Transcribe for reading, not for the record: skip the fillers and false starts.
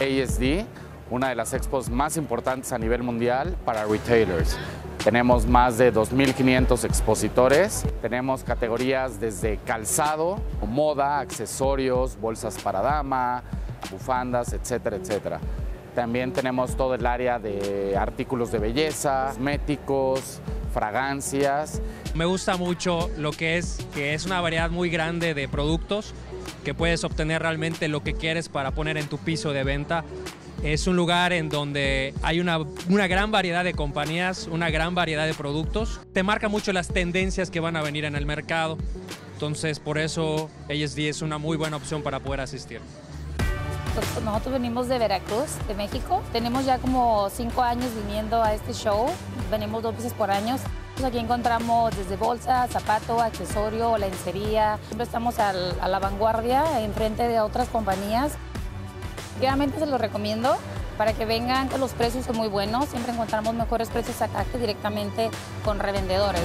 ASD, una de las expos más importantes a nivel mundial para retailers. Tenemos más de 2.500 expositores, tenemos categorías desde calzado, moda, accesorios, bolsas para dama, bufandas, etcétera, etcétera. También tenemos todo el área de artículos de belleza, cosméticos, fragancias. Me gusta mucho lo que es una variedad muy grande de productos que puedes obtener realmente lo que quieres para poner en tu piso de venta. Es un lugar en donde hay una gran variedad de compañías, una gran variedad de productos. Te marca mucho las tendencias que van a venir en el mercado. Entonces, por eso ASD es una muy buena opción para poder asistir. Nosotros venimos de Veracruz, de México. Tenemos ya como 5 años viniendo a este show. Venimos 2 veces por año. Aquí encontramos desde bolsa, zapato, accesorio, lencería. Siempre estamos a la vanguardia, enfrente de otras compañías. Realmente se los recomiendo para que vengan, que los precios son muy buenos. Siempre encontramos mejores precios acá que directamente con revendedores.